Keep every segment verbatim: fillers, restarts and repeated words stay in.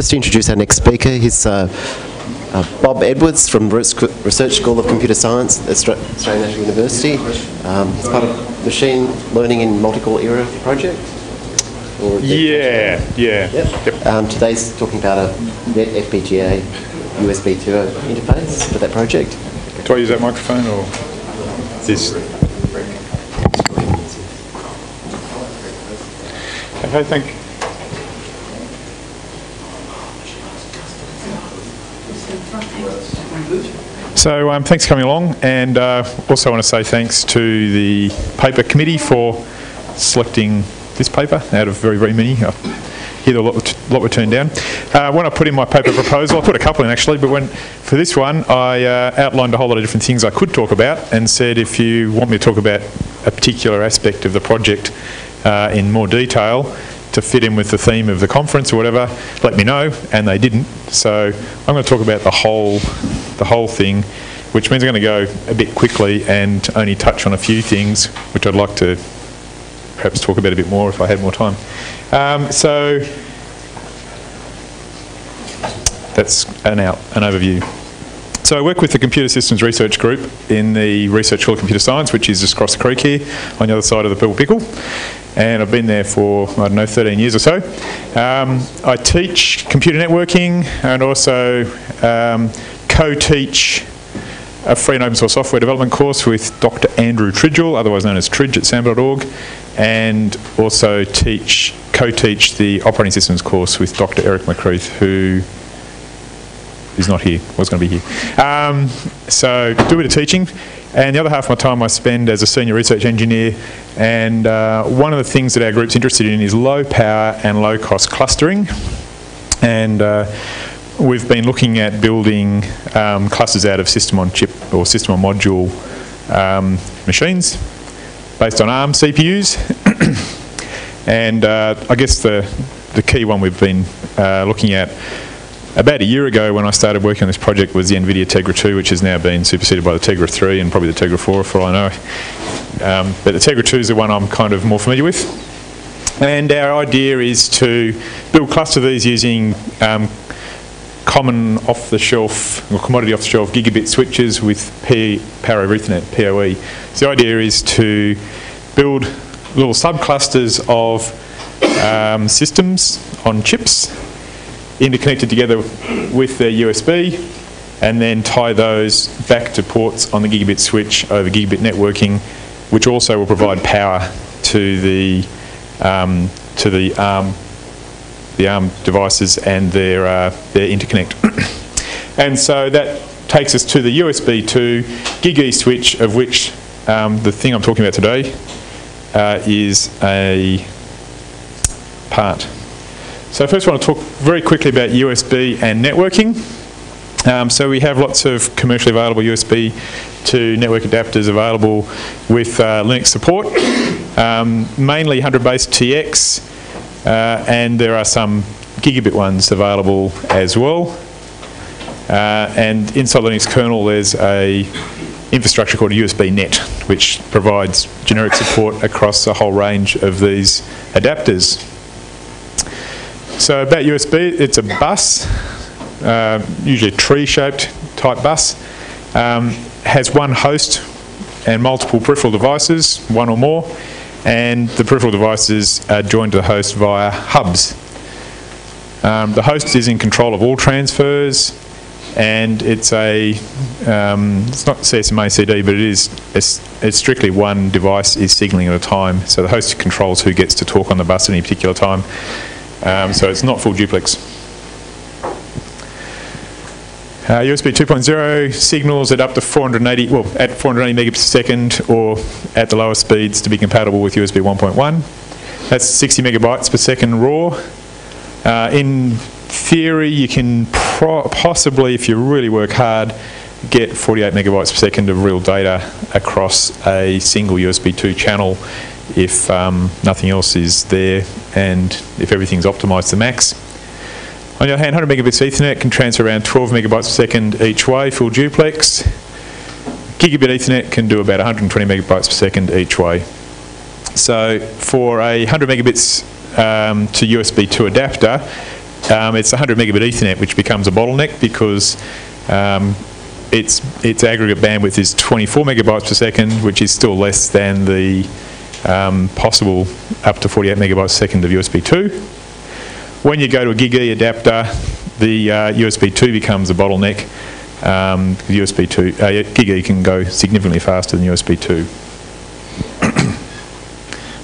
just to introduce our next speaker. He's uh, uh, Bob Edwards from Research School of Computer Science at Australian National University. Um, he's part of Machine Learning in Multicore Era project. Or yeah, project. yeah. Yep. Yep. Um, today's talking about a NetFPGA U S B two interface for that project. Do I use that microphone or this? Okay, thank you. So um, thanks for coming along, and uh, also want to say thanks to the paper committee for selecting this paper out of very, very many. I hear a lot, a lot were turned down. Uh, when I put in my paper proposal, I put a couple in actually, but when for this one I uh, outlined a whole lot of different things I could talk about and said if you want me to talk about a particular aspect of the project uh, in more detail, to fit in with the theme of the conference or whatever, let me know, and they didn't. So I'm going to talk about the whole, the whole thing, which means I'm going to go a bit quickly and only touch on a few things, which I'd like to perhaps talk about a bit more if I had more time. Um, so that's an out, an overview. So I work with the Computer Systems Research Group in the Research School of Computer Science, which is just across the creek here, on the other side of the Purple Pickle. And I've been there for, I don't know, thirteen years or so. Um, I teach computer networking and also um, co-teach a free and open source software development course with Doctor Andrew Tridgell, otherwise known as Tridge, at SAMBA dot org, and also teach, co-teach the operating systems course with Doctor Eric McCruth, who is not here, was going to be here. Um, so do a bit of teaching. And the other half of my time I spend as a senior research engineer, and uh, one of the things that our group's interested in is low power and low cost clustering, and uh, we've been looking at building um, clusters out of system on chip or system on module um, machines based on ARM C P Us and uh, I guess the, the key one we've been uh, looking at about a year ago when I started working on this project was the NVIDIA Tegra two, which has now been superseded by the Tegra three and probably the Tegra four for all I know. Um, but the Tegra two is the one I'm kind of more familiar with. And our idea is to build cluster these using um, common off-the-shelf, or commodity off-the-shelf gigabit switches with P power over Ethernet, P O E. So the idea is to build little subclusters of um, systems on chips, interconnected together with their U S B, and then tie those back to ports on the gigabit switch over gigabit networking, which also will provide power to the um, to the ARM the ARM devices and their uh, their interconnect. And so that takes us to the U S B two GigE switch, of which um, the thing I'm talking about today uh, is a part. So I first want to talk very quickly about U S B and networking. Um, so we have lots of commercially available U S B to network adapters available with uh, Linux support, um, mainly one hundred base T X, uh, and there are some gigabit ones available as well. Uh, and inside Linux kernel there's a infrastructure called U S B net, which provides generic support across a whole range of these adapters. So about U S B, it's a bus, uh, usually a tree-shaped type bus, um, has one host and multiple peripheral devices, one or more, and the peripheral devices are joined to the host via hubs. Um, the host is in control of all transfers, and it's a, um, it's not C S M A C D, but it is, it's, it's strictly one device is signalling at a time, so the host controls who gets to talk on the bus at any particular time. Um, so it's not full duplex. Uh, U S B two point oh signals at up to four hundred eighty, well, at four hundred eighty megabits per second, or at the lowest speeds to be compatible with U S B one point one. That's sixty megabytes per second raw. Uh, in theory, you can pro possibly, if you really work hard, get forty-eight megabytes per second of real data across a single U S B two channel, if um, nothing else is there and if everything's optimised to max. On the other hand, one hundred megabits Ethernet can transfer around twelve megabytes per second each way, full duplex. Gigabit Ethernet can do about one hundred twenty megabytes per second each way. So for a one hundred megabits um, to U S B two adapter, Um, it's one hundred megabit Ethernet, which becomes a bottleneck because um, its its aggregate bandwidth is twenty-four megabytes per second, which is still less than the um, possible up to forty-eight megabytes per second of U S B two. When you go to a gig E adapter, the uh, U S B two becomes a bottleneck. Um, U S B two, uh, gig E can go significantly faster than U S B two,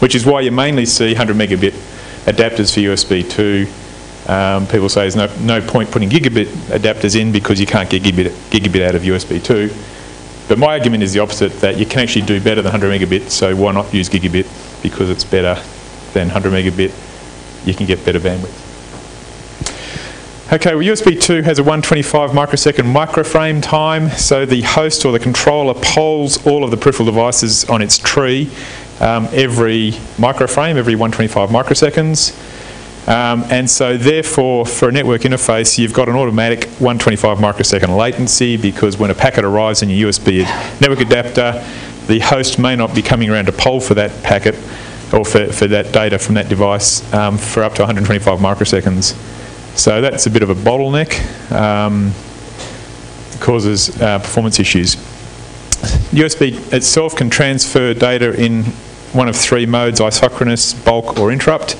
which is why you mainly see one hundred megabit adapters for U S B two. Um, people say there's no, no point putting gigabit adapters in because you can't get gigabit, gigabit out of U S B two. But my argument is the opposite, that you can actually do better than one hundred megabit, so why not use gigabit? Because it's better than one hundred megabit. You can get better bandwidth. Okay, well, U S B two has a one hundred twenty-five microsecond microframe time, so the host or the controller polls all of the peripheral devices on its tree um, every microframe, every one hundred twenty-five microseconds. Um, and so therefore, for a network interface, you've got an automatic one hundred twenty-five microsecond latency, because when a packet arrives in your U S B network adapter, the host may not be coming around to poll for that packet or for, for that data from that device um, for up to one hundred twenty-five microseconds. So that's a bit of a bottleneck, um, causes uh, performance issues. U S B itself can transfer data in one of three modes: isochronous, bulk, or interrupt.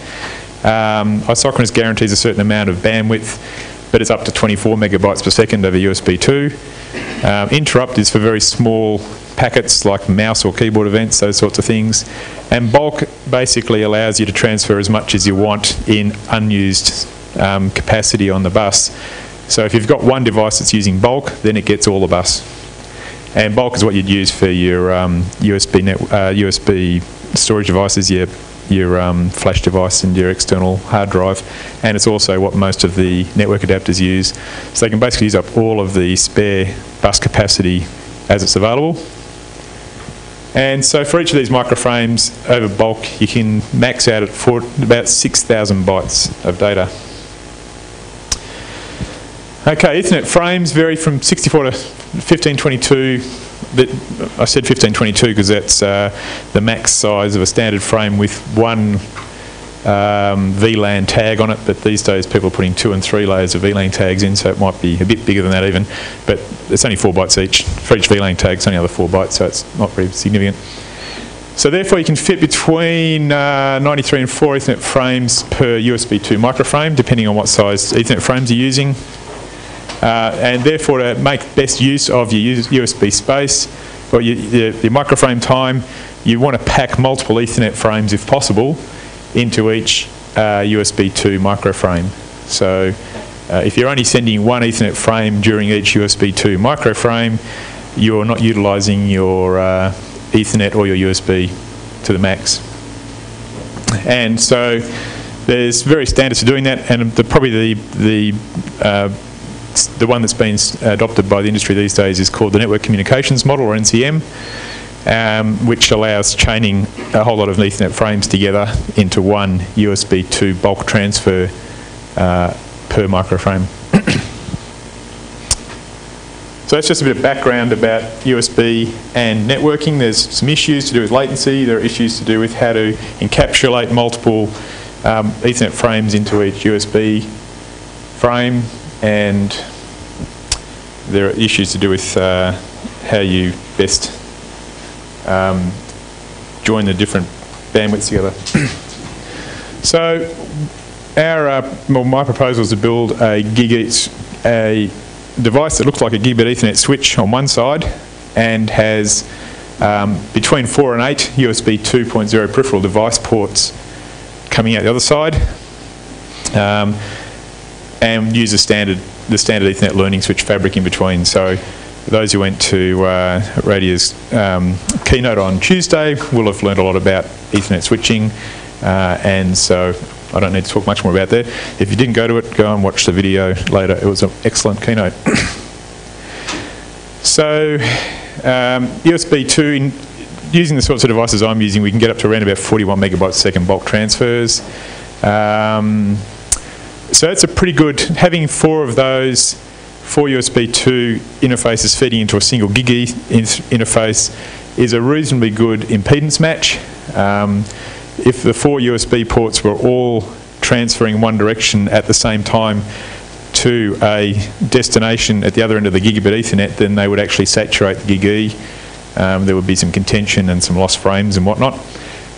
Um, isochronous guarantees a certain amount of bandwidth, but it's up to twenty-four megabytes per second over U S B two. Um, interrupt is for very small packets like mouse or keyboard events, those sorts of things. And bulk basically allows you to transfer as much as you want in unused um, capacity on the bus. So if you've got one device that's using bulk, then it gets all the bus. And bulk is what you'd use for your um, U S B, net, uh, U S B storage devices, your your um, flash device and your external hard drive, and it's also what most of the network adapters use. So they can basically use up all of the spare bus capacity as it's available. And so for each of these microframes over bulk, you can max out at for about six thousand bytes of data. Okay, Ethernet frames vary from sixty-four to fifteen twenty-two. But I said fifteen twenty-two because that's uh, the max size of a standard frame with one um, V LAN tag on it, but these days people are putting two and three layers of V LAN tags in, so it might be a bit bigger than that even, but it's only four bytes each. For each V LAN tag, it's only other four bytes, so it's not very significant. So therefore you can fit between uh, ninety-three and four Ethernet frames per U S B two microframe, depending on what size Ethernet frames you're using. Uh, and therefore, to make best use of your U S B space or your, your, your microframe time, you want to pack multiple Ethernet frames, if possible, into each uh, U S B two microframe. So, uh, if you're only sending one Ethernet frame during each U S B two microframe, you're not utilising your uh, Ethernet or your U S B to the max. And so, there's various standards for doing that, and the, probably the the uh, the one that's been adopted by the industry these days is called the Network Communications Model, or N C M, um, which allows chaining a whole lot of Ethernet frames together into one U S B two bulk transfer uh, per microframe. So that's just a bit of background about U S B and networking. There's some issues to do with latency. There are issues to do with how to encapsulate multiple um, Ethernet frames into each U S B frame. And there are issues to do with uh, how you best um, join the different bandwidths together. So our, uh, well, my proposal is to build a gigabit, a device that looks like a gigabit Ethernet switch on one side and has um, between four and eight U S B two point oh peripheral device ports coming out the other side. Um, and use the standard, the standard Ethernet learning switch fabric in between. So those who went to uh, Radia's um, keynote on Tuesday will have learned a lot about Ethernet switching, uh, and so I don't need to talk much more about that. If you didn't go to it, go and watch the video later. It was an excellent keynote. So um, U S B two, in, using the sorts of devices I'm using, we can get up to around about forty-one megabytes a second bulk transfers. Um, So that's a pretty good, having four of those, four U S B two interfaces feeding into a single gig E interface is a reasonably good impedance match. Um, if the four U S B ports were all transferring one direction at the same time to a destination at the other end of the gigabit Ethernet, then they would actually saturate the gig E. Um, there would be some contention and some lost frames and whatnot.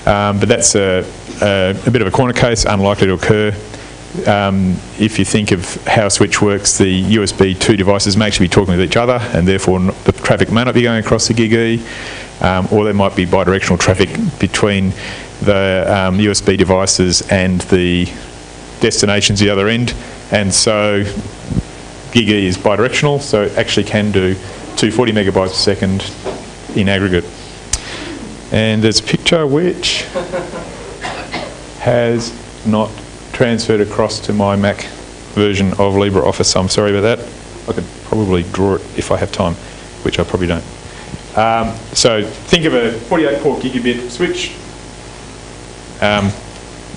Um, but that's a, a, a bit of a corner case, unlikely to occur. Um, if you think of how a switch works, the U S B two devices may actually be talking with each other, and therefore not, the traffic may not be going across the gig E, um, or there might be bidirectional traffic between the um, U S B devices and the destinations at the other end. And so gig E is bidirectional, so it actually can do two hundred forty megabytes a second in aggregate. And there's a picture which has not transferred across to my Mac version of LibreOffice, so I'm sorry about that. I could probably draw it if I have time, which I probably don't. Um, so think of a forty-eight port gigabit switch, um,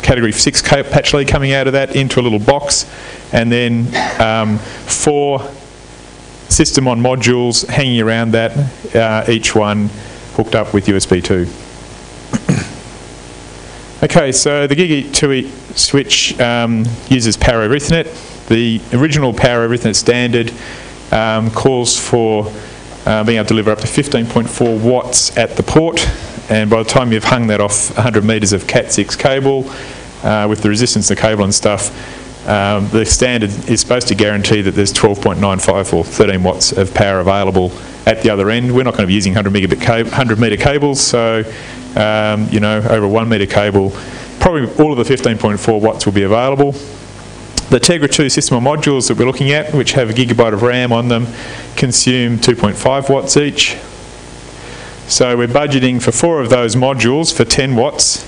category six patch lead coming out of that into a little box, and then um, four system on modules hanging around that, uh, each one hooked up with U S B two. Okay, so the gig E two E switch um, uses power over Ethernet. The original power over Ethernet standard um, calls for uh, being able to deliver up to fifteen point four watts at the port, and by the time you've hung that off one hundred metres of cat six cable, uh, with the resistance to the cable and stuff, um, the standard is supposed to guarantee that there's twelve point nine five or thirteen watts of power available at the other end. We're not going to be using one hundred metre cables, so um, you know, over a one metre cable, probably all of the fifteen point four watts will be available. The Tegra two system of modules that we're looking at, which have a gigabyte of RAM on them, consume two point five watts each. So we're budgeting for four of those modules for ten watts,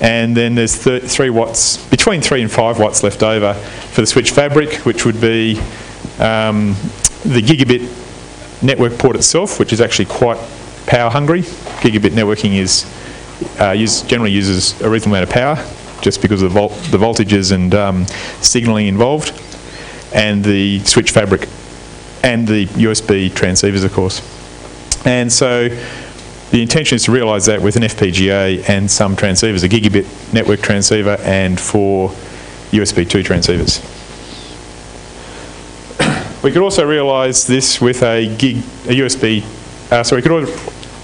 and then there's th three watts, between three and five watts left over for the switch fabric, which would be um, the gigabit network port itself, which is actually quite power hungry. Gigabit networking is uh, use, generally uses a reasonable amount of power, just because of the, vol the voltages and um, signalling involved, and the switch fabric, and the U S B transceivers, of course. And so the intention is to realise that with an F P G A and some transceivers, a gigabit network transceiver and four U S B two transceivers. We could also realise this with a gig, a U S B, uh, sorry, we could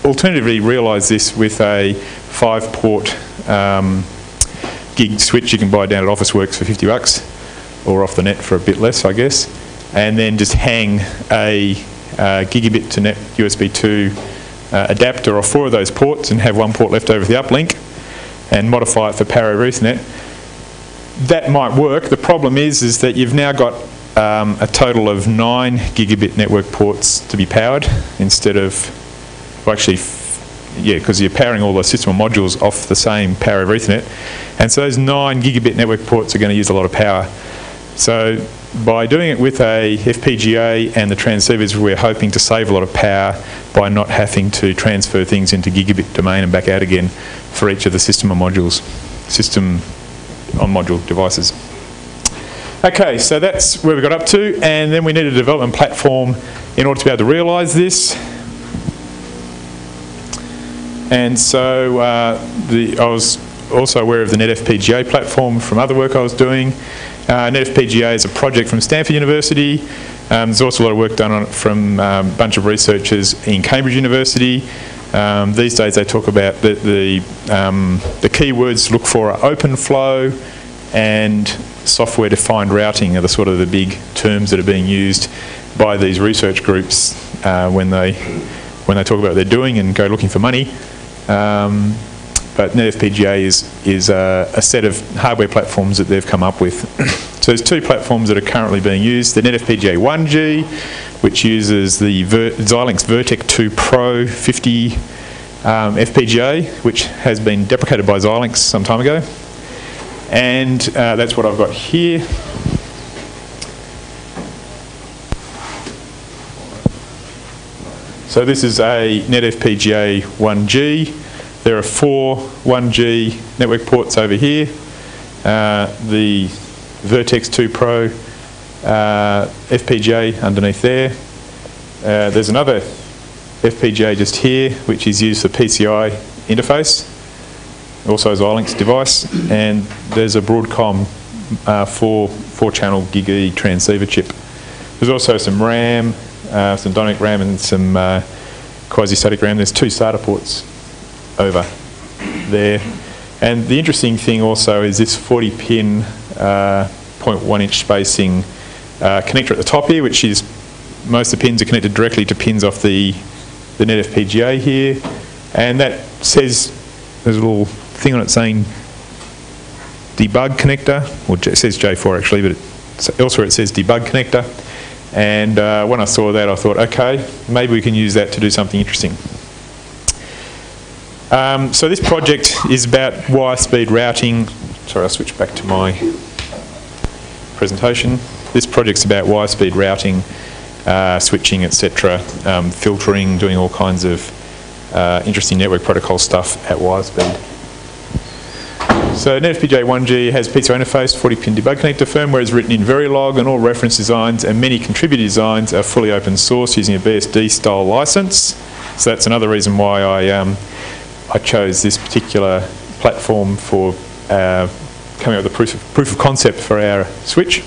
alternatively realise this with a five port um, gig switch you can buy down at Officeworks for fifty bucks, or off the net for a bit less, I guess, and then just hang a uh, gigabit to net U S B two uh, adapter off four of those ports and have one port left over for the uplink, and modify it for power over Ethernet. That might work. The problem is, is that you've now got Um, a total of nine gigabit network ports to be powered instead of, well actually, f yeah, because you're powering all the system modules off the same power over Ethernet. And so those nine gigabit network ports are going to use a lot of power. So by doing it with a F P G A and the transceivers, we're hoping to save a lot of power by not having to transfer things into gigabit domain and back out again for each of the system modules, system on module devices. Okay, so that's where we got up to, and then we need a development platform in order to be able to realise this. And so uh, the, I was also aware of the NetFPGA platform from other work I was doing. Uh, NetFPGA is a project from Stanford University. Um, there's also a lot of work done on it from um, a bunch of researchers in Cambridge University. Um, these days they talk about the, the, um, the keywords to look for are OpenFlow and software-defined routing are the sort of the big terms that are being used by these research groups uh, when they when they talk about what they're doing and go looking for money. Um, but NetFPGA is is a, a set of hardware platforms that they've come up with. So there's two platforms that are currently being used: the NetFPGA one G, which uses the Ver Xilinx Vertex two Pro fifty um, F P G A, which has been deprecated by Xilinx some time ago. And uh, that's what I've got here. So this is a NetFPGA one G. There are four one G network ports over here. Uh, the Vertex two Pro uh, F P G A underneath there. Uh, there's another F P G A just here, which is used for P C I interface. Also Xilinx device, and there's a Broadcom uh, four, four channel gig E transceiver chip. There's also some RAM, uh, some dynamic RAM and some uh, quasi-static RAM. There's two SATA ports over there. And the interesting thing also is this forty pin uh, zero point one inch spacing uh, connector at the top here, which is most of the pins are connected directly to pins off the, the NetFPGA here. And that says, there's a little thing on it saying debug connector, or it says J four actually, but it, elsewhere it says debug connector. And uh, when I saw that I thought, okay, maybe we can use that to do something interesting. Um, so this project is about wire speed routing. Sorry, I'll switch back to my presentation. This project's about wire speed routing, uh, switching, et cetera, um, filtering, doing all kinds of uh, interesting network protocol stuff at wire speed. So NetFPGA one G has piezo interface, forty pin debug connector. Firmware is written in Verilog, and all reference designs and many contributor designs are fully open source using a B S D style license. So that's another reason why I um, I chose this particular platform for uh, coming up with a proof of, proof of concept for our switch.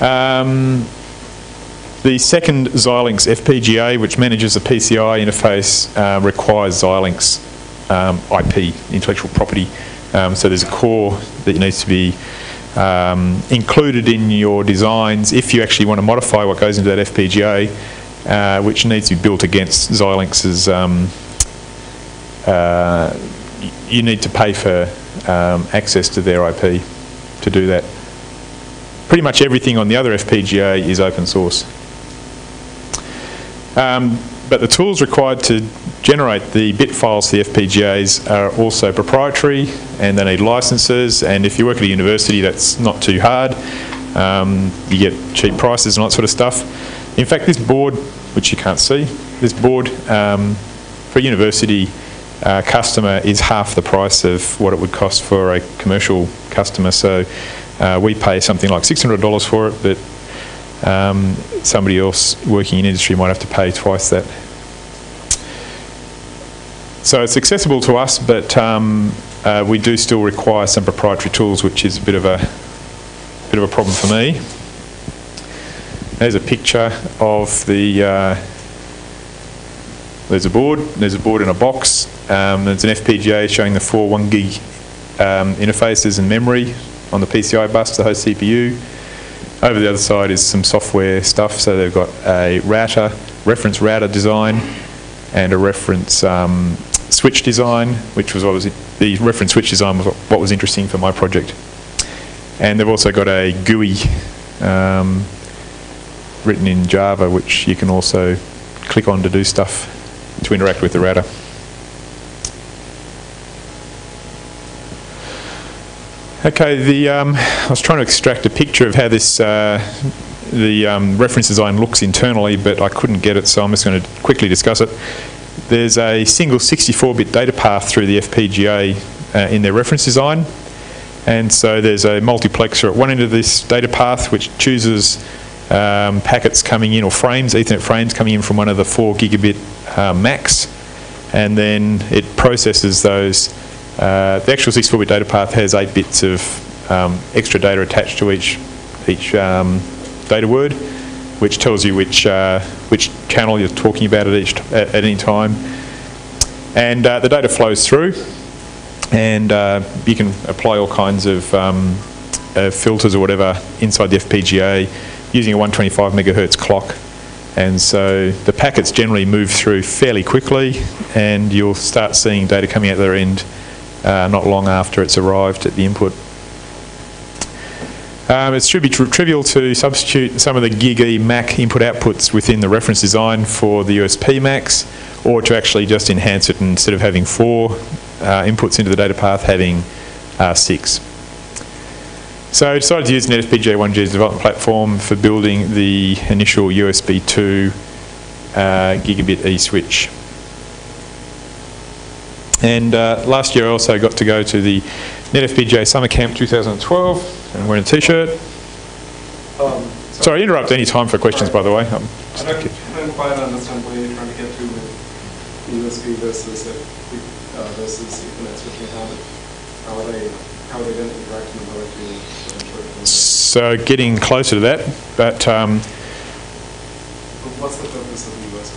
Um, the second Xilinx F P G A, which manages the P C I interface, uh, requires Xilinx um, I P, intellectual property. Um, so there's a core that needs to be um, included in your designs if you actually want to modify what goes into that F P G A, uh, which needs to be built against Xilinx's um, Uh, you need to pay for um, access to their I P to do that. Pretty much everything on the other F P G A is open source. Um, but the tools required to generate the bit files for the F P G As are also proprietary, and they need licenses, and if you work at a university that's not too hard. Um, you get cheap prices and all that sort of stuff. In fact, this board, which you can't see, this board um, for a university Uh, customer is half the price of what it would cost for a commercial customer, so uh, we pay something like six hundred dollars for it, but um, somebody else working in industry might have to pay twice that. So it's accessible to us, but um, uh, we do still require some proprietary tools, which is a bit of a bit of a problem for me. There's a picture of the. Uh, There's a board, there's a board in a box, um, there's an F P G A showing the four one gig um, interfaces and memory on the P C I bus to the host C P U. Over the other side is some software stuff, so they've got a router, reference router design, and a reference um, switch design, which was obviously, the reference switch design was what was interesting for my project. And they've also got a G U I um, written in Java, which you can also click on to do stuff. To interact with the router. Okay, the um, I was trying to extract a picture of how this uh, the um, reference design looks internally, but I couldn't get it, so I'm just going to quickly discuss it. There's a single sixty-four bit data path through the F P G A uh, in their reference design, and so there's a multiplexer at one end of this data path which chooses Um, packets coming in, or frames, Ethernet frames coming in from one of the four gigabit uh, Macs, and then it processes those. Uh, the actual sixty-four bit data path has eight bits of um, extra data attached to each each um, data word, which tells you which uh, which channel you're talking about at each at, at any time, and uh, the data flows through, and uh, you can apply all kinds of um, uh, filters or whatever inside the F P G A. Using a one twenty-five megahertz clock, and so the packets generally move through fairly quickly, and you'll start seeing data coming out their end uh, not long after it's arrived at the input. Um, it should be tri trivial to substitute some of the gig E Mac input outputs within the reference design for the U S P Macs, or to actually just enhance it, and instead of having four uh, inputs into the data path, having uh, six. So I decided to use NetFPGA one G's development platform for building the initial U S B two uh, gigabit E switch. And uh, last year I also got to go to the NetFPGA Summer Camp two thousand twelve, and wearing a t-shirt. Um, sorry. sorry, interrupt any time for questions, right. By the way. I'm, just I don't, don't quite understand where you're trying to get to with U S B versus, uh, versus Ethernet switching. How are they how are they going to interact in the motor? So getting closer to that, but um, what's the purpose of the U S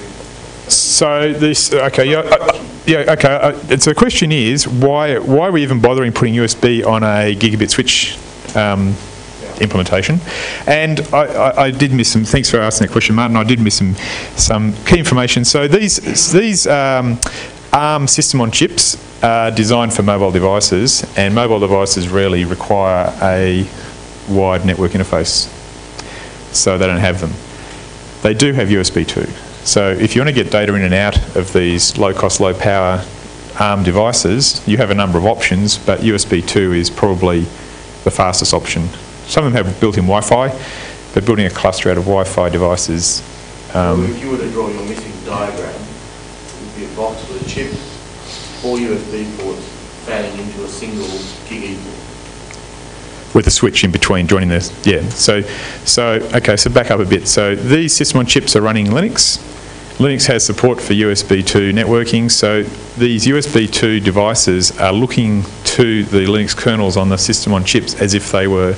B? So this, okay, yeah, uh, yeah, okay. Uh, it's, the question is why why are we even bothering putting U S B on a gigabit switch? Um, implementation. And I, I, I did miss some, thanks for asking that question, Martin, I did miss some, some key information. So these, these um, ARM system on chips are designed for mobile devices, and mobile devices rarely require a wide network interface. So they don't have them. They do have U S B two. So if you want to get data in and out of these low cost, low power ARM devices, you have a number of options, but U S B two is probably the fastest option. Some of them have built-in Wi-Fi, but building a cluster out of Wi-Fi devices. Um, so if you were to draw your missing diagram, it would be a box with a chip, four U S B ports, fanning into a single gig port. With a switch in between, joining the, yeah. So, so okay, so back up a bit. So these system on chips are running Linux. Linux has support for U S B two networking, so these U S B two devices are looking to the Linux kernels on the system on chips as if they were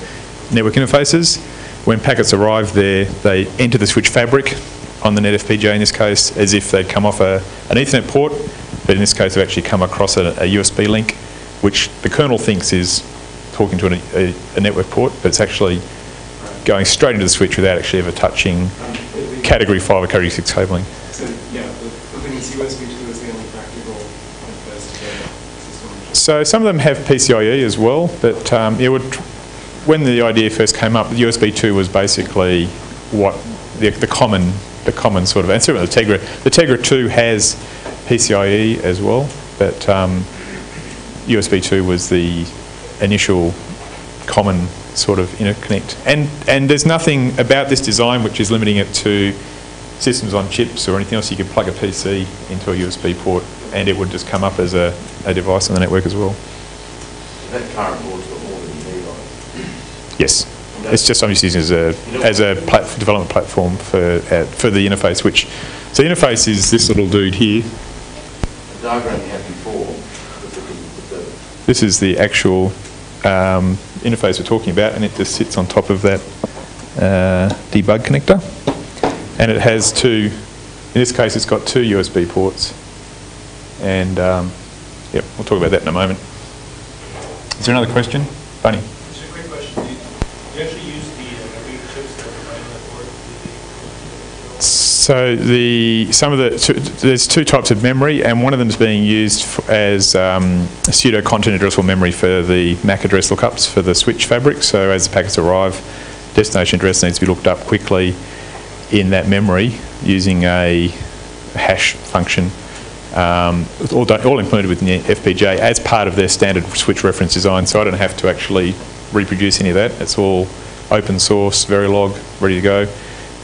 network interfaces. When packets arrive there, they enter the switch fabric on the NetFPGA in this case, as if they'd come off a, an Ethernet port, but in this case they've actually come across a, a U S B link, which the kernel thinks is talking to an, a, a network port, but it's actually going straight into the switch without actually ever touching um, category five or category six cabling. So yeah, the, the thing is U S B two is the only practical system. So some of them have P C I E as well, but um, it would. When the idea first came up, U S B two was basically what the, the common, the common sort of, and certainly the Tegra, the Tegra two has P C I E as well, but um, U S B two was the initial common sort of interconnect. And and there's nothing about this design which is limiting it to systems on chips or anything else. You could plug a P C into a U S B port, and it would just come up as a, a device on the network as well. That current board's got more than you need on it. Yes, it's just I'm just using it as a as a plat development platform for uh, for the interface. Which so the interface is this little dude here. The diagram you had before. This is the actual um, interface we're talking about, and it just sits on top of that uh, debug connector, and it has two. In this case, it's got two U S B ports, and um, yep, we'll talk about that in a moment. Is there another question, Bunny? So the, some of the, there's two types of memory, and one of them is being used f as um, pseudo content addressable memory for the M A C address lookups for the switch fabric. So as the packets arrive, destination address needs to be looked up quickly in that memory using a hash function, um, all, done, all implemented with F P G A as part of their standard switch reference design. So I don't have to actually reproduce any of that. It's all open source, Verilog, ready to go.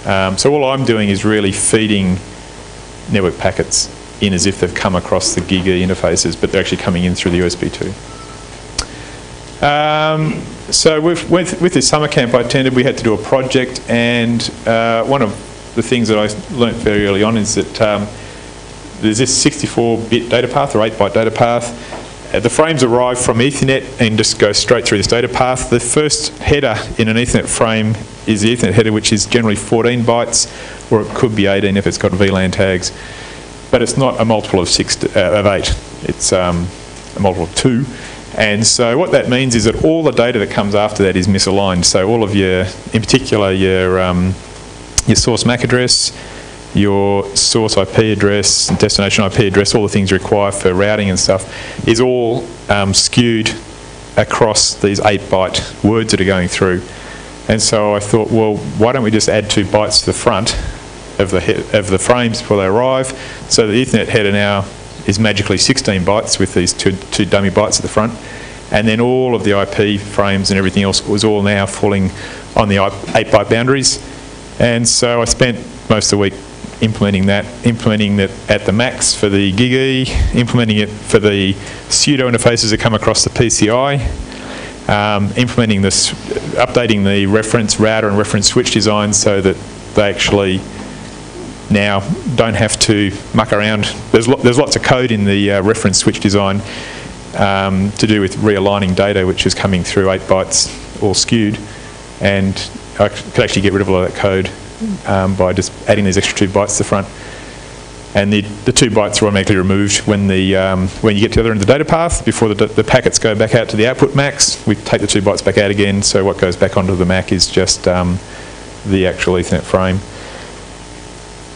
Um, so all I'm doing is really feeding network packets in as if they've come across the Giga interfaces, but they're actually coming in through the U S B two. Um, so with, with, with this summer camp I attended, we had to do a project, and uh, one of the things that I learnt very early on is that um, there's this sixty-four bit data path, or eight byte data path. Uh, the frames arrive from Ethernet and just go straight through this data path. The first header in an Ethernet frame is the Ethernet header, which is generally fourteen bytes, or it could be eighteen if it's got V LAN tags, but it's not a multiple of six to, uh, of eight. It's um, a multiple of two, and so what that means is that all the data that comes after that is misaligned. So all of your, in particular, your um, your source M A C address, your source I P address, destination I P address, all the things you require for routing and stuff, is all um, skewed across these eight byte words that are going through. And so I thought, well, why don't we just add two bytes to the front of the, of the frames before they arrive? So the Ethernet header now is magically sixteen bytes with these two, two dummy bytes at the front. And then all of the I P frames and everything else was all now falling on the eight byte boundaries. And so I spent most of the week implementing that, implementing it at the max for the Gigi, implementing it for the pseudo interfaces that come across the P C I. Um, implementing this, updating the reference router and reference switch design so that they actually now don't have to muck around. There's, lo there's lots of code in the uh, reference switch design um, to do with realigning data which is coming through eight bytes all skewed, and I could actually get rid of a lot of that code um, by just adding these extra two bytes to the front. And the, the two bytes are automatically removed when, the, um, when you get to the other end of the data path. Before the, the packets go back out to the output max, we take the two bytes back out again, so what goes back onto the M A C is just um, the actual Ethernet frame.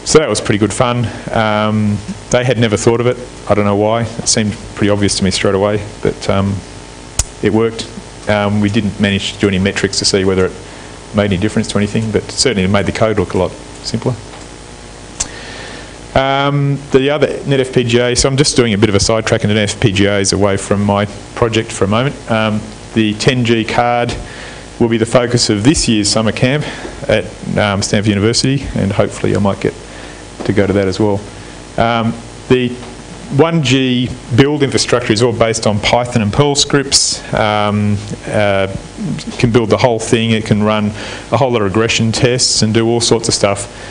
So that was pretty good fun. Um, they had never thought of it. I don't know why. It seemed pretty obvious to me straight away, but um, it worked. Um, we didn't manage to do any metrics to see whether it made any difference to anything, but certainly it made the code look a lot simpler. Um, the other NetFPGA, so I'm just doing a bit of a sidetrack into NetFPGAs away from my project for a moment. Um, the ten G card will be the focus of this year's summer camp at um, Stanford University, and hopefully I might get to go to that as well. Um, the one G build infrastructure is all based on Python and Perl scripts. Um, uh, can build the whole thing, it can run a whole lot of regression tests and do all sorts of stuff.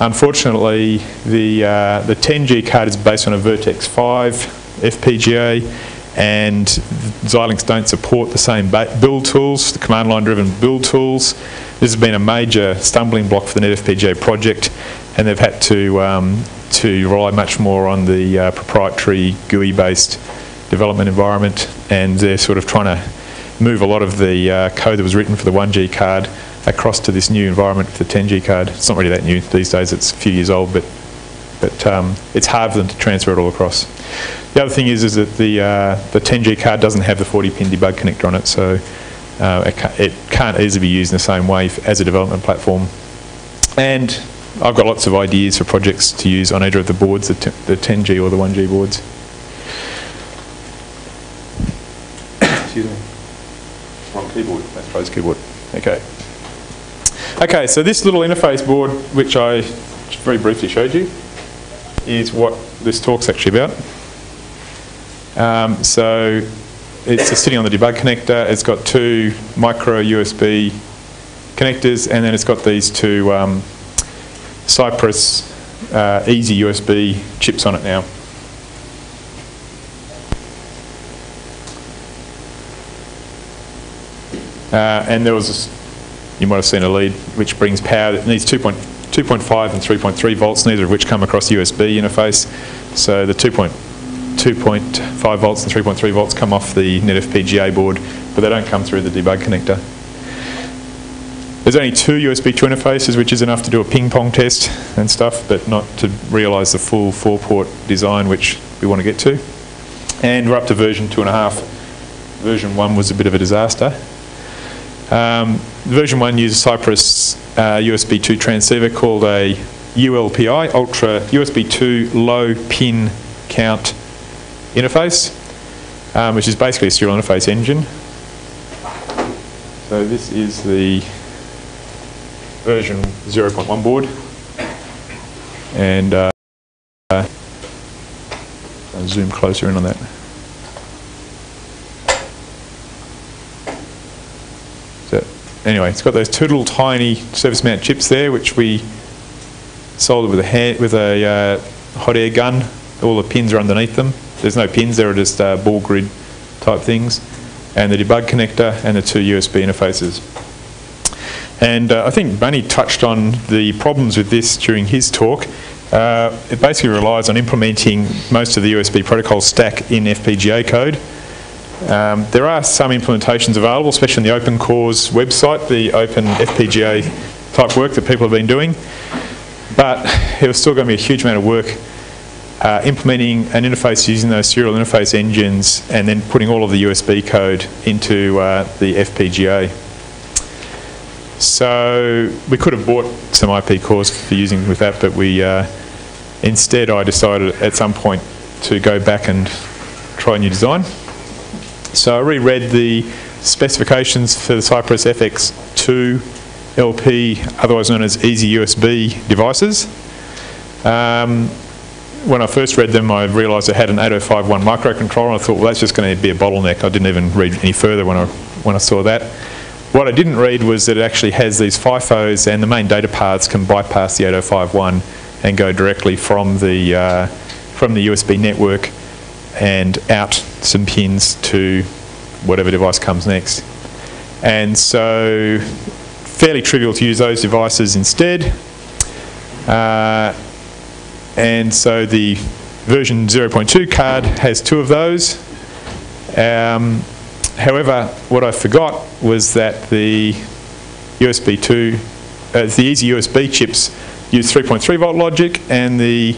Unfortunately, the, uh, the ten G card is based on a Vertex five F P G A, and Xilinx don't support the same build tools, the command line driven build tools. This has been a major stumbling block for the NetFPGA project, and they've had to, um, to rely much more on the uh, proprietary G U I based development environment, and they're sort of trying to move a lot of the uh, code that was written for the one G card across to this new environment for the ten G card. It's not really that new these days, it's a few years old, but, but um, it's hard for them to transfer it all across. The other thing is, is that the, uh, the ten G card doesn't have the forty pin debug connector on it, so uh, it, can't, it can't easily be used in the same way as a development platform. And I've got lots of ideas for projects to use on either of the boards, the, the ten G or the one G boards. Excuse me. Wrong keyboard, I suppose keyboard. Okay. Okay, so this little interface board, which I very briefly showed you, is what this talk's actually about. Um, so it's sitting on the debug connector. It's got two micro U S B connectors, and then it's got these two um, Cypress uh, EasyUSB chips on it now. Uh, and there was a You might have seen a lead which brings power that needs two point five and three point three volts, neither of which come across the U S B interface. So the two point five volts and three point three volts come off the NetFPGA board, but they don't come through the debug connector. There's only two U S B two interfaces, which is enough to do a ping pong test and stuff, but not to realise the full four port design which we want to get to. And we're up to version two and a half. Version one was a bit of a disaster. Um, version one uses Cypress uh, U S B two transceiver called a U L P I, Ultra U S B two Low Pin Count Interface, um, which is basically a serial interface engine. So this is the version zero point one board, and uh, I'll zoom closer in on that. Anyway, it's got those two little tiny surface mount chips there, which we soldered with a hand, with a uh, hot air gun. All the pins are underneath them. There's no pins; they're just uh, ball grid type things. And the debug connector and the two U S B interfaces. And uh, I think Bunny touched on the problems with this during his talk. Uh, it basically relies on implementing most of the U S B protocol stack in F P G A code. Um, there are some implementations available, especially on the OpenCores website, the open F P G A type work that people have been doing, but it was still going to be a huge amount of work uh, implementing an interface using those serial interface engines and then putting all of the U S B code into uh, the F P G A. So we could have bought some I P cores for using with that, but we uh, instead I decided at some point to go back and try a new design. So I reread the specifications for the Cypress F X two L P, otherwise known as EasyUSB devices. Um, when I first read them, I realised I had an eight oh five one microcontroller, and I thought, well, that's just going to be a bottleneck. I didn't even read any further when I, when I saw that. What I didn't read was that it actually has these FIFOs, and the main data paths can bypass the eight oh five one and go directly from the, uh, from the U S B network and out some pins to whatever device comes next. And so fairly trivial to use those devices instead. Uh, and so the version zero point two card has two of those. Um, however, what I forgot was that the U S B two, uh, the EasyUSB chips use three point three volt logic, and the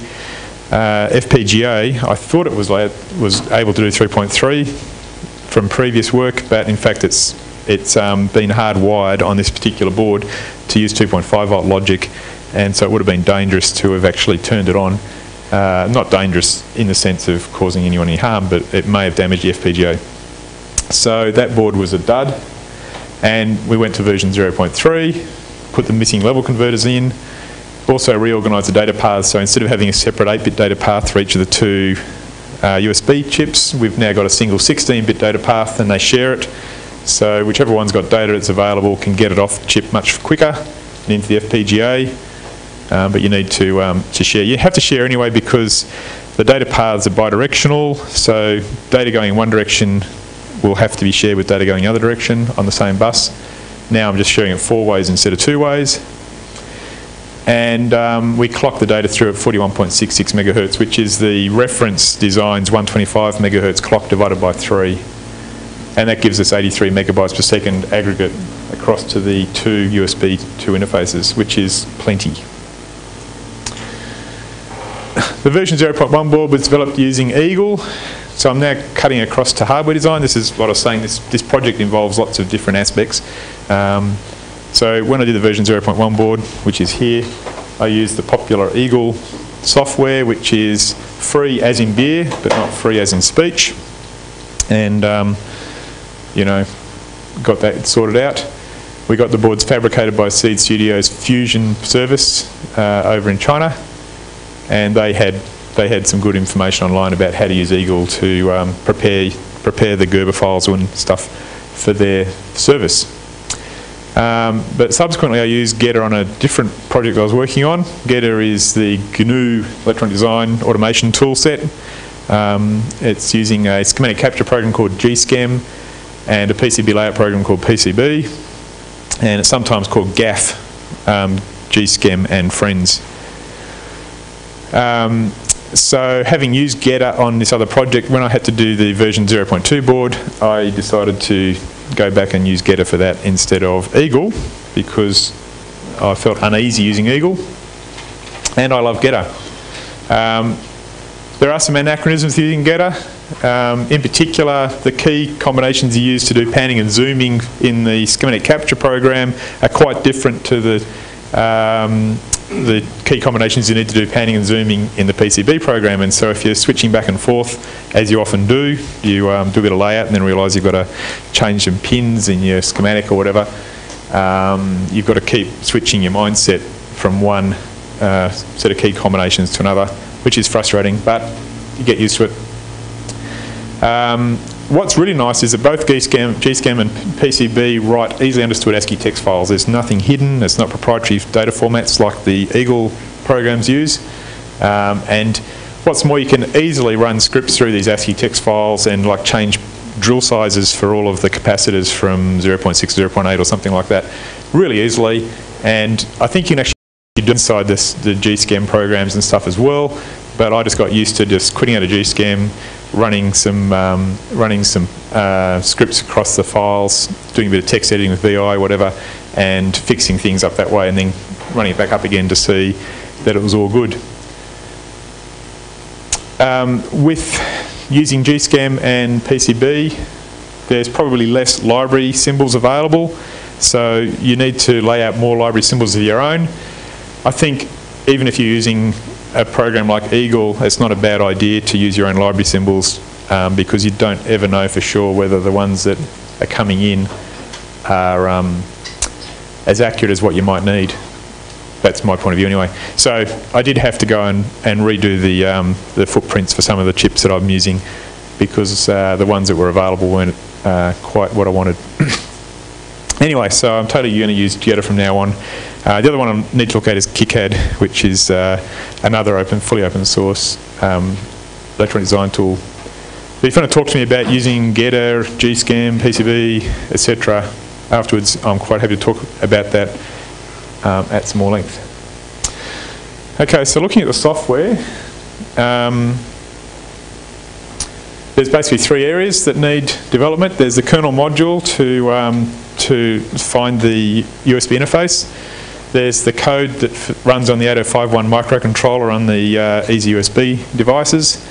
uh, F P G A, I thought it was, was able to do three point three from previous work, but in fact it's, it's um, been hardwired on this particular board to use two point five volt logic, and so it would have been dangerous to have actually turned it on. Uh, not dangerous in the sense of causing anyone any harm, but it may have damaged the F P G A. So that board was a dud, and we went to version zero point three, put the missing level converters in, also reorganised the data paths, so instead of having a separate eight bit data path for each of the two uh, U S B chips, we've now got a single sixteen bit data path, and they share it, so whichever one's got data that's available can get it off the chip much quicker and into the F P G A. Um, but you need to, um, to share. You have to share anyway because the data paths are bidirectional, so data going in one direction will have to be shared with data going in the other direction on the same bus. Now I'm just sharing it four ways instead of two ways. And um, we clock the data through at forty-one point six six megahertz, which is the reference design's one twenty-five megahertz clock divided by three. And that gives us eighty-three megabytes per second aggregate across to the two U S B two interfaces, which is plenty. The version zero point one board was developed using Eagle, so I'm now cutting across to hardware design. This is what I was saying, this, this project involves lots of different aspects. Um, so when I did the version zero point one board, which is here, I used the popular Eagle software, which is free as in beer, but not free as in speech. And, um, you know, got that sorted out. We got the boards fabricated by Seed Studios Fusion Service uh, over in China. And they had they had some good information online about how to use Eagle to um, prepare prepare the Gerber files and stuff for their service. Um, but subsequently, I used Getter on a different project I was working on. Getter is the G N U electronic design automation toolset. Um, it's using a schematic capture program called G S C H E M and a P C B layout program called P C B, and it's sometimes called G A F, um, G S C H E M and friends. Um, so having used Getter on this other project, when I had to do the version zero point two board, I decided to go back and use Getter for that instead of Eagle because I felt uneasy using Eagle, and I love Getter. Um, there are some anachronisms using Getter. Um, in particular, the key combinations you use to do panning and zooming in the schematic capture program are quite different to the um, the key combinations you need to do panning and zooming in the P C B program. And so if you're switching back and forth, as you often do, you um, do a bit of layout and then realise you've got to change some pins in your schematic or whatever, um, you've got to keep switching your mindset from one uh, set of key combinations to another, which is frustrating, but you get used to it. Um, what's really nice is that both G S C H E M and P C B write easily understood ASCII text files. There's nothing hidden, it's not proprietary data formats like the Eagle programs use. Um, and what's more, you can easily run scripts through these ASCII text files and like change drill sizes for all of the capacitors from zero point six to zero point eight or something like that really easily. And I think you can actually do it inside this, the G S C H E M programs and stuff as well, but I just got used to just quitting out of G S C H E M, running some um, running some uh, scripts across the files, doing a bit of text editing with V I, whatever, and fixing things up that way, and then running it back up again to see that it was all good. Um, with using G S C H E M and P C B, there's probably less library symbols available, so you need to lay out more library symbols of your own. I think even if you're using a program like Eagle, it's not a bad idea to use your own library symbols um, because you don't ever know for sure whether the ones that are coming in are um, as accurate as what you might need. That's my point of view anyway. So I did have to go and, and redo the, um, the footprints for some of the chips that I'm using because uh, the ones that were available weren't uh, quite what I wanted. Anyway, so I'm totally going to use Getter from now on. Uh, the other one I need to look at is KiCad, which is uh, another open, fully open source um, electronic design tool But if you want to talk to me about using getter, G schem, P C B, et cetera afterwards, I'm quite happy to talk about that um, at some more length. Okay, so looking at the software, um, there's basically three areas that need development. There's the kernel module to, um, to find the U S B interface. There's the code that f runs on the eight oh five one microcontroller on the uh, EasyUSB devices.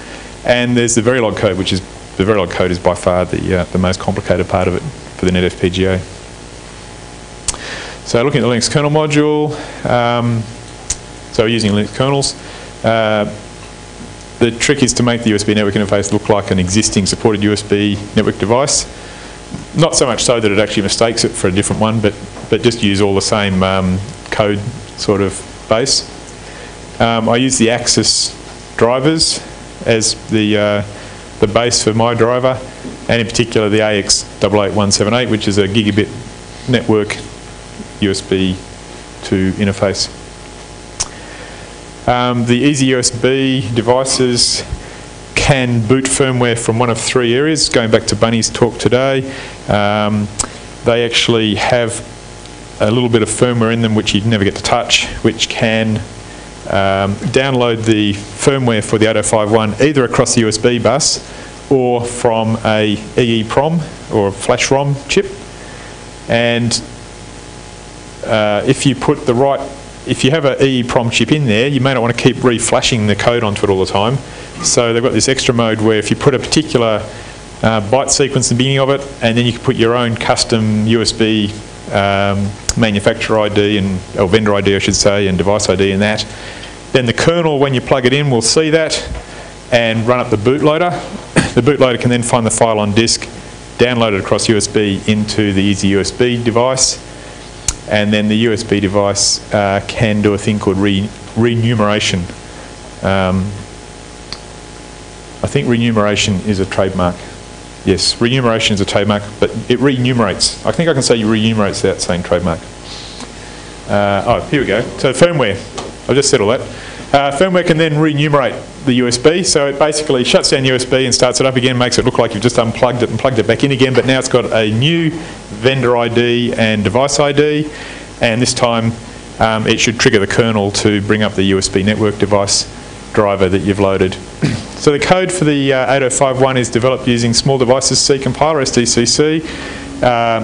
And there's the Verilog code, which is, the Verilog code is by far the, uh, the most complicated part of it for the NetFPGA. So looking at the Linux kernel module, um, so we're using Linux kernels. Uh, the trick is to make the U S B network interface look like an existing supported U S B network device. Not so much so that it actually mistakes it for a different one, but, but just use all the same um, code sort of base. Um, I use the Axis drivers as the, uh, the base for my driver, and in particular the A X eight eight one seven eight, which is a gigabit network U S B two interface. Um, the EasyUSB devices can boot firmware from one of three areas, going back to Bunny's talk today. Um, they actually have a little bit of firmware in them which you'd never get to touch, which can Um, download the firmware for the eight oh five one either across the U S B bus or from a E E PROM or a flash ROM chip. And uh, if you put the right, if you have an E E PROM chip in there, you may not want to keep re-flashing the code onto it all the time. So they've got this extra mode where if you put a particular uh, byte sequence in the beginning of it, and then you can put your own custom U S B Um, manufacturer I D and or vendor I D, I should say, and device I D in that. Then the kernel, when you plug it in, will see that and run up the bootloader. The bootloader can then find the file on disk, download it across U S B into the EasyUSB device, and then the U S B device uh, can do a thing called re renumeration. Um, I think renumeration is a trademark. Yes, renumeration is a trademark, but it renumerates. I think I can say you renumerate without saying trademark. Uh, oh, here we go. So firmware. I've just said all that. Uh, firmware can then renumerate the U S B, so it basically shuts down U S B and starts it up again, makes it look like you've just unplugged it and plugged it back in again, but now it's got a new vendor I D and device I D, and this time um, it should trigger the kernel to bring up the U S B network device driver that you've loaded. So the code for the uh, eight oh five one is developed using Small devices C compiler, S D C C. Uh,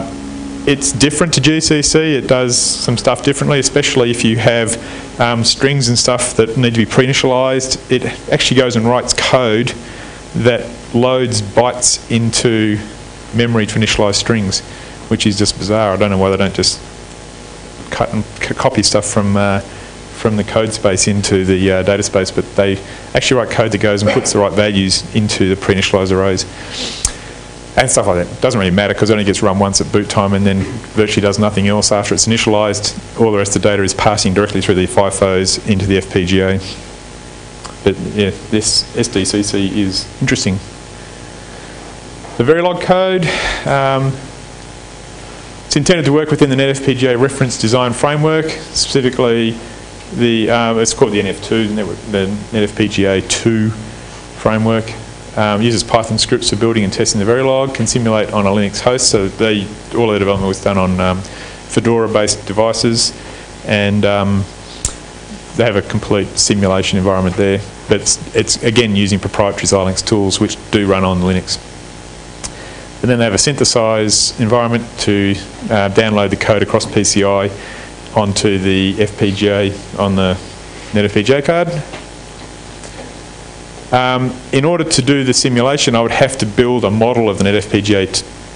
it's different to G C C. It does some stuff differently, especially if you have um, strings and stuff that need to be pre-initialized. It actually goes and writes code that loads bytes into memory to initialize strings, which is just bizarre. I don't know why they don't just cut and copy stuff from uh, from the code space into the uh, data space, but they actually write code that goes and puts the right values into the pre-initialized arrays and stuff like that. It doesn't really matter because it only gets run once at boot time and then virtually does nothing else after it's initialized. All the rest of the data is passing directly through the FIFOs into the F P G A. But yeah, this S D C C is interesting. The Verilog code. Um, it's intended to work within the NetFPGA reference design framework, specifically The, um, it's called the N F two, the NetFPGA two framework. Um, uses Python scripts for building and testing the Verilog, can simulate on a Linux host, so they, all their development was done on um, Fedora-based devices, and um, they have a complete simulation environment there. But it's, it's again using proprietary Xilinx tools, which do run on Linux. And then they have a synthesize environment to uh, download the code across P C I onto the F P G A on the NetFPGA card. Um, in order to do the simulation, I would have to build a model of the NetFPGA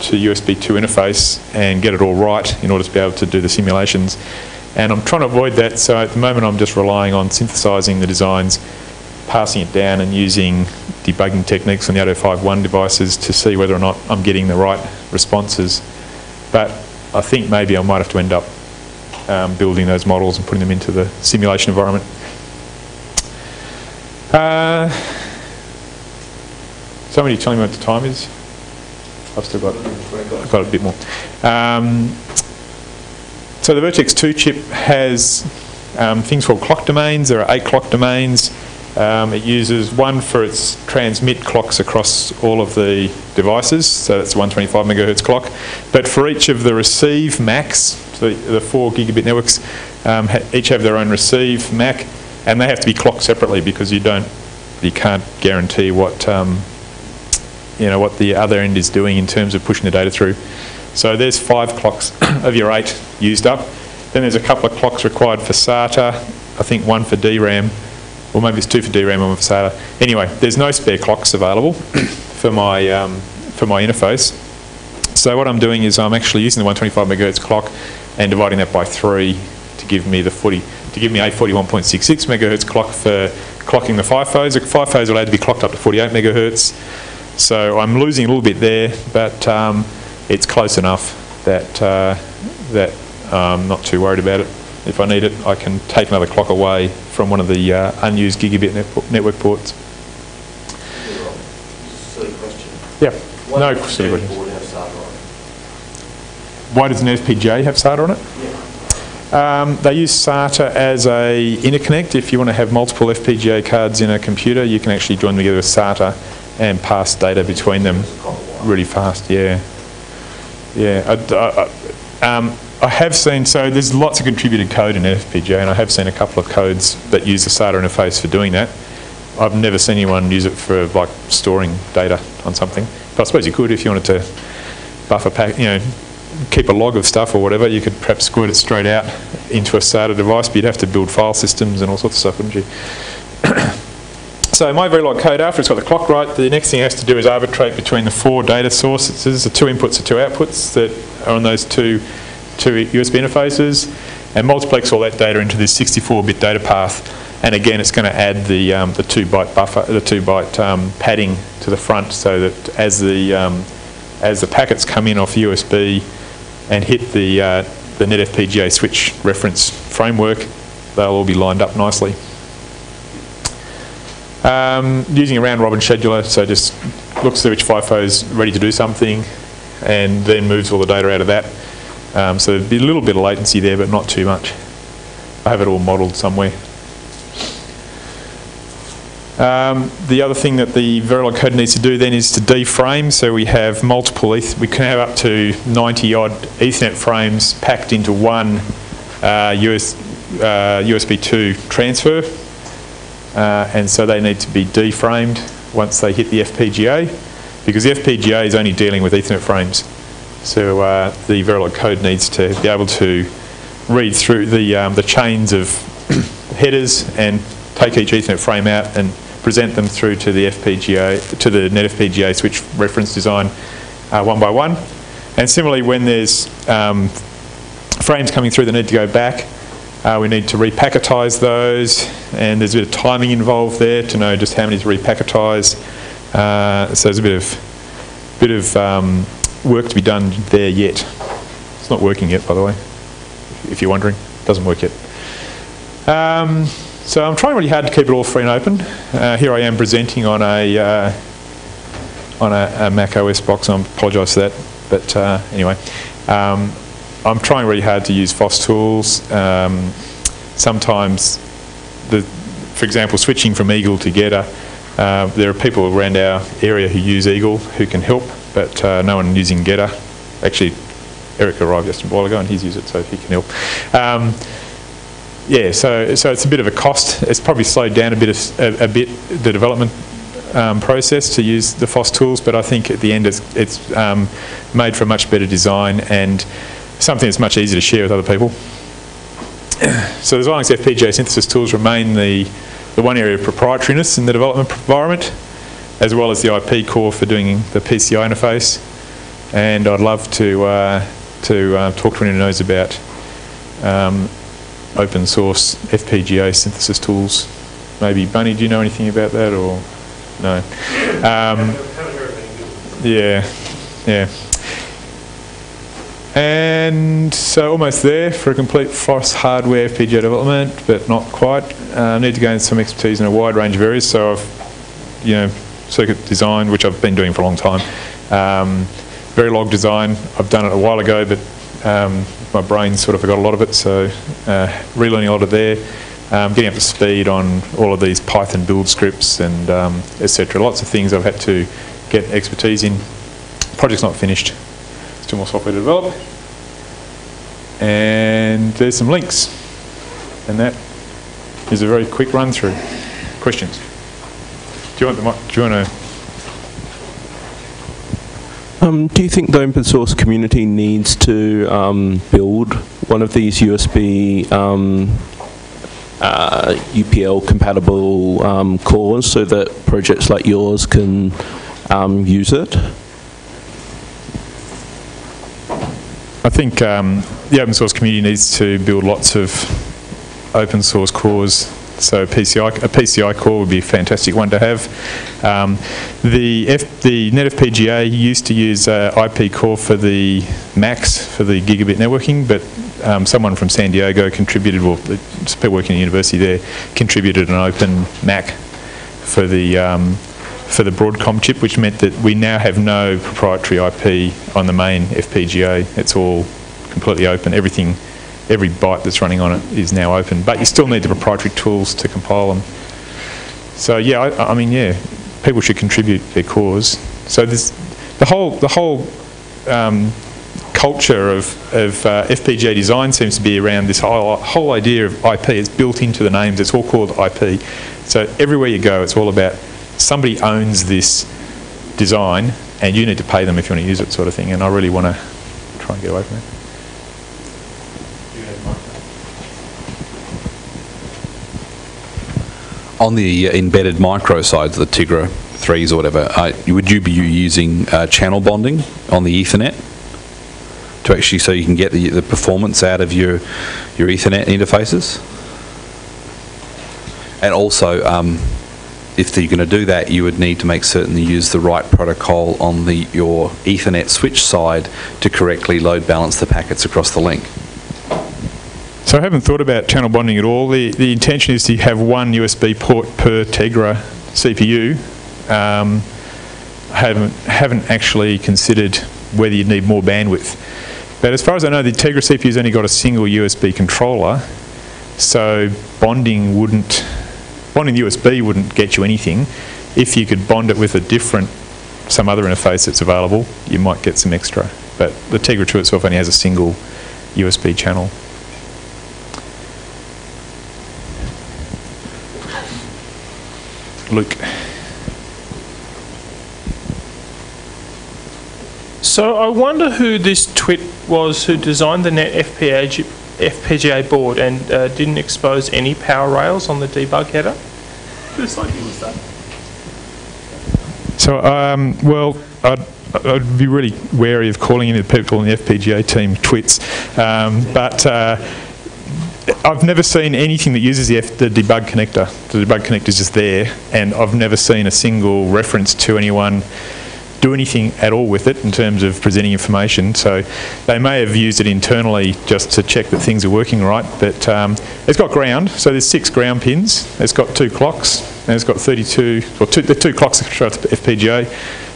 to U S B two interface and get it all right in order to be able to do the simulations. And I'm trying to avoid that, so at the moment I'm just relying on synthesizing the designs, passing it down and using debugging techniques on the eight oh five one devices to see whether or not I'm getting the right responses. But I think maybe I might have to end up Um, building those models and putting them into the simulation environment. Uh, somebody tell me what the time is. I've still got, I've got a bit more. Um, so the Vertex two chip has um, things called clock domains. There are eight clock domains. Um, it uses one for its transmit clocks across all of the devices, so that's one twenty-five megahertz clock. But for each of the receive M A Cs, so the, the four gigabit networks, um, ha each have their own receive M A C, and they have to be clocked separately because you don't, you can't guarantee what, um, you know, what the other end is doing in terms of pushing the data through. So there's five clocks of your eight used up. Then there's a couple of clocks required for SATA. I think one for D RAM. Or maybe it's two for D RAM and one for SATA. Anyway, there's no spare clocks available for my um, for my interface. So what I'm doing is I'm actually using the one twenty-five megahertz clock and dividing that by three to give me the forty to give me a forty-one point six six megahertz clock for clocking the FIFOs. The FIFOs are allowed to be clocked up to forty-eight megahertz. So I'm losing a little bit there, but um, it's close enough that uh, that I'm not too worried about it. If I need it, I can take another clock away from one of the uh, unused gigabit net network ports. Silly question. Yeah. Why no silly question. Why does an F P G A have SATA on it? Yeah. Um, they use SATA as a interconnect. If you want to have multiple F P G A cards in a computer, you can actually join them together with SATA and pass data between them really fast. Yeah. Yeah. I, I, I, um, I have seen, so there's lots of contributed code in F P G A, and I have seen a couple of codes that use the SATA interface for doing that. I've never seen anyone use it for like storing data on something. But I suppose you could if you wanted to buffer pack, you know, keep a log of stuff or whatever. You could perhaps squirt it straight out into a SATA device, but you'd have to build file systems and all sorts of stuff, wouldn't you? So my Verilog code, after it's got the clock right, the next thing it has to do is arbitrate between the four data sources, the two inputs and two outputs that are on those two two U S B interfaces, and multiplex all that data into this sixty-four bit data path. And again, it's going to add the um, the two byte buffer, the two byte um, padding to the front, so that as the um, as the packets come in off U S B and hit the uh, the NetFPGA switch reference framework, they'll all be lined up nicely. Um, using a round robin scheduler, so just looks through which FIFO is ready to do something, and then moves all the data out of that. Um, so there'd be a little bit of latency there, but not too much. I have it all modelled somewhere. Um, the other thing that the Verilog code needs to do then is to deframe. So we have multiple eth we can have up to ninety odd Ethernet frames packed into one uh, U S, uh, U S B two transfer, uh, and so they need to be deframed once they hit the F P G A, because the F P G A is only dealing with Ethernet frames. So uh, the Verilog code needs to be able to read through the, um, the chains of headers and take each Ethernet frame out and present them through to the F P G A, to the NetFPGA switch reference design uh, one by one. And similarly, when there's um, frames coming through that need to go back, uh, we need to repacketize those, and there's a bit of timing involved there to know just how many to repacketize. Uh, so there's a bit of, bit of um, work to be done there yet. It's not working yet, by the way, if you're wondering. It doesn't work yet. Um, so I'm trying really hard to keep it all free and open. Uh, here I am presenting on a uh, on a, a Mac O S box, and I apologise for that. But uh, anyway, um, I'm trying really hard to use FOSS tools. Um, sometimes, the, for example, switching from Eagle to Getter, uh, there are people around our area who use Eagle who can help. But uh, no one using Getter. Actually, Eric arrived just a while ago, and he's used it, so if he can help. Um, yeah, so so it's a bit of a cost. It's probably slowed down a bit of, a, a bit the development um, process to use the FOSS tools, but I think at the end it's, it's um, made for a much better design and something that's much easier to share with other people. So the Xilinx F P G A synthesis tools remain the the one area of proprietariness in the development environment, as well as the I P core for doing the P C I interface. And I'd love to uh, to uh, talk to anyone who knows about um, open source F P G A synthesis tools. Maybe Bunny, do you know anything about that, or no? Um, yeah, yeah. And so almost there for a complete FOSS hardware F P G A development, but not quite. I uh, need to gain some expertise in a wide range of areas. So I've, you know, circuit design, which I've been doing for a long time. Um, Verilog design, I've done it a while ago, but um, my brain sort of forgot a lot of it, so uh, relearning a lot of there. um, getting up to speed on all of these Python build scripts and um, et cetera. Lots of things I've had to get expertise in. Project's not finished. Still more software to develop. And there's some links. And that is a very quick run through. Questions? Do you want the mic? Do you want to? Um, do you think the open source community needs to um, build one of these U S B um, uh, U P L compatible um, cores so that projects like yours can um, use it? I think um, the open source community needs to build lots of open source cores. So P C I, a P C I core would be a fantastic one to have. Um, the, F, the NetFPGA used to use uh, I P core for the Macs, for the gigabit networking, but um, someone from San Diego contributed, well, people working at the university there, contributed an open Mac for the, um, for the Broadcom chip, which meant that we now have no proprietary I P on the main F P G A. It's all completely open. Everything. Every byte that's running on it is now open, but you still need the proprietary tools to compile them. So yeah, I, I mean, yeah, people should contribute their cores. So this, the whole, the whole um, culture of, of uh, F P G A design seems to be around this whole, whole idea of I P. It's built into the names. It's all called I P. So everywhere you go, it's all about somebody owns this design, and you need to pay them if you want to use it, sort of thing. And I really want to try and get away from it. On the embedded micro sides, the Tegra threes or whatever, uh, would you be using uh, channel bonding on the Ethernet to actually, so you can get the, the performance out of your your Ethernet interfaces? And also, um, if you're going to do that, you would need to make certain you use the right protocol on the your Ethernet switch side to correctly load balance the packets across the link. So I haven't thought about channel bonding at all. The, the intention is to have one U S B port per Tegra C P U. Um, I haven't, haven't actually considered whether you'd need more bandwidth. But as far as I know, the Tegra C P U's only got a single U S B controller, so bonding wouldn't, bonding the U S B wouldn't get you anything. If you could bond it with a different, some other interface that's available, you might get some extra. But the Tegra two itself only has a single U S B channel. Luke. So I wonder who this twit was who designed the Net F P G A board and uh, didn't expose any power rails on the debug header. Whose idea was that? So, um, well, I'd, I'd be really wary of calling any of the people in the F P G A team twits, um, but uh, I've never seen anything that uses the, F the debug connector. The debug connector is just there, and I've never seen a single reference to anyone do anything at all with it in terms of presenting information. So they may have used it internally just to check that things are working right, but um, it's got ground. So there's six ground pins. It's got two clocks, and it's got thirty-two, or two, the two clocks that control the F P G A.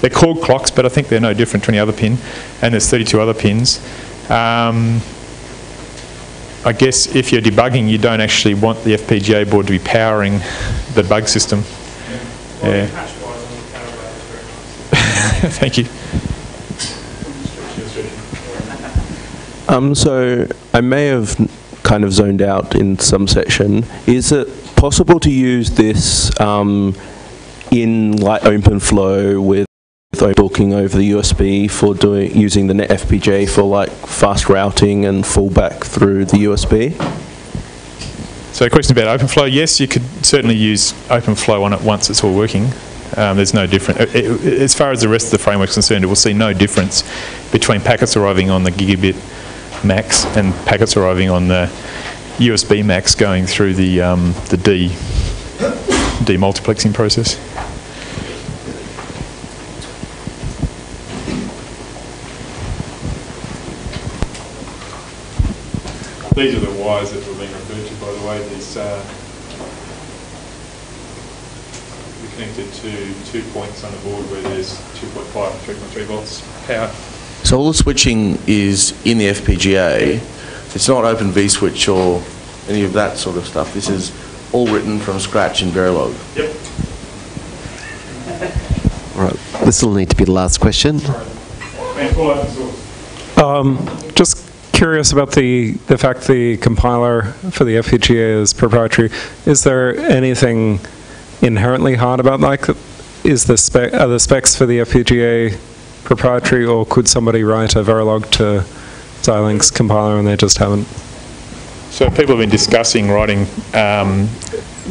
They're called clocks, but I think they're no different to any other pin. And there's thirty-two other pins. Um, I guess if you're debugging, you don't actually want the F P G A board to be powering the bug system. Yeah. Well, yeah. Thank you. Um, so I may have kind of zoned out in some section. Is it possible to use this um, in like OpenFlow with booking over the U S B for doing using the NetFPGA for like fast routing and fallback through the U S B? So a question about OpenFlow. Yes, you could certainly use OpenFlow on it once it's all working. Um, there's no difference. It, it, as far as the rest of the framework is concerned, it will see no difference between packets arriving on the gigabit Macs and packets arriving on the U S B Macs going through the, um, the D, demultiplexing process. These are the wires that were being referred to, by the way. These are uh, connected to two points on the board where there's two point five and three point three volts power. So all the switching is in the F P G A. It's not open vSwitch or any of that sort of stuff. This is all written from scratch in Verilog. Yep. All right. This will need to be the last question. Um, just curious about the, the fact the compiler for the F P G A is proprietary. Is there anything inherently hard about like, is the spec, are the specs for the F P G A proprietary, or could somebody write a Verilog to Xilinx compiler and they just haven't? So people have been discussing writing um,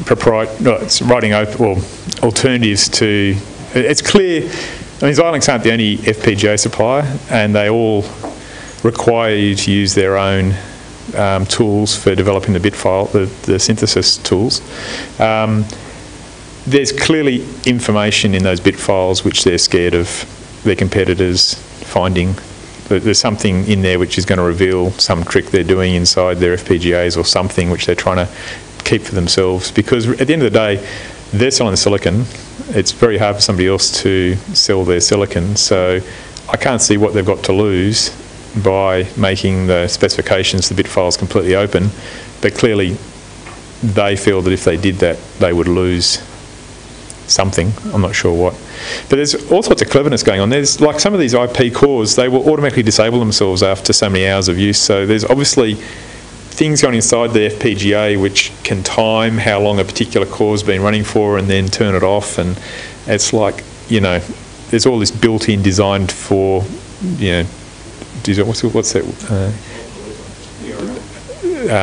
propri no, it's writing op or alternatives to. It's clear. I mean, Xilinx aren't the only F P G A supplier, and they all require you to use their own um, tools for developing the bit file, the, the synthesis tools. Um, there's clearly information in those bit files which they're scared of their competitors finding. There's something in there which is going to reveal some trick they're doing inside their F P G As or something which they're trying to keep for themselves, because at the end of the day they're selling the silicon. It's very hard for somebody else to sell their silicon, so I can't see what they've got to lose by making the specifications, the bit files, completely open. But clearly they feel that if they did that they would lose something, I'm not sure what. But there's all sorts of cleverness going on. There's like some of these I P cores, they will automatically disable themselves after so many hours of use, so there's obviously things going inside the F P G A which can time how long a particular core has been running for and then turn it off. And it's like, you know, there's all this built-in designed for, you know, what's, what's that, uh,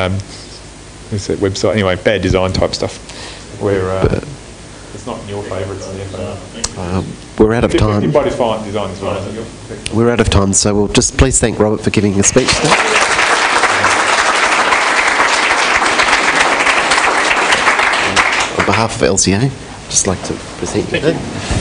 um, what's that website, anyway, bad design type stuff where uh, it's not in your favour, it's in their favour. Um, we're out of time. Everybody's fine design as well. We're out of time, so we'll just please thank Robert for giving his speech. On behalf of L C A, I'd just like to present you.